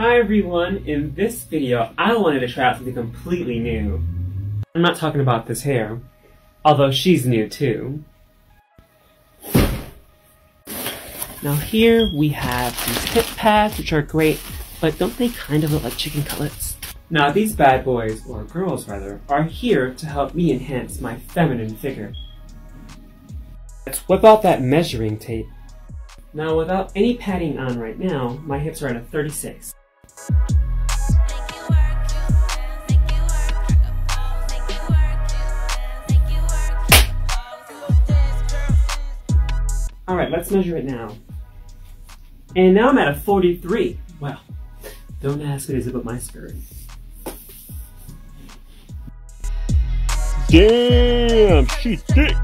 Hi everyone, in this video I wanted to try out something completely new. I'm not talking about this hair, although she's new too. Now here we have these hip pads, which are great, but don't they kind of look like chicken cutlets? Now these bad boys, or girls rather, are here to help me enhance my feminine figure. Let's whip out that measuring tape. Now without any padding on right now, my hips are at a 36. Alright, let's measure it now. And now I'm at a 43. Well, don't ask what it is about my skirt. Damn, she's thick!